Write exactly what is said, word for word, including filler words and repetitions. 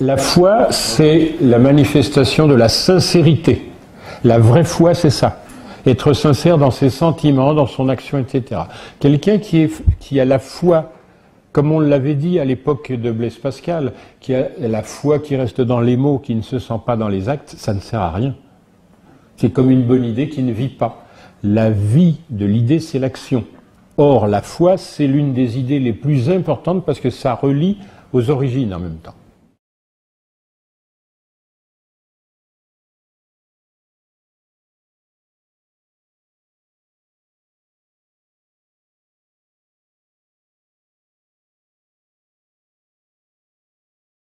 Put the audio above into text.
La foi, c'est la manifestation de la sincérité. La vraie foi, c'est ça. Être sincère dans ses sentiments, dans son action, et cetera. Quelqu'un qui, est, qui a la foi, comme on l'avait dit à l'époque de Blaise Pascal, qui a la foi qui reste dans les mots, qui ne se sent pas dans les actes, ça ne sert à rien. C'est comme une bonne idée qui ne vit pas. La vie de l'idée, c'est l'action. Or, la foi, c'est l'une des idées les plus importantes parce que ça relie aux origines en même temps.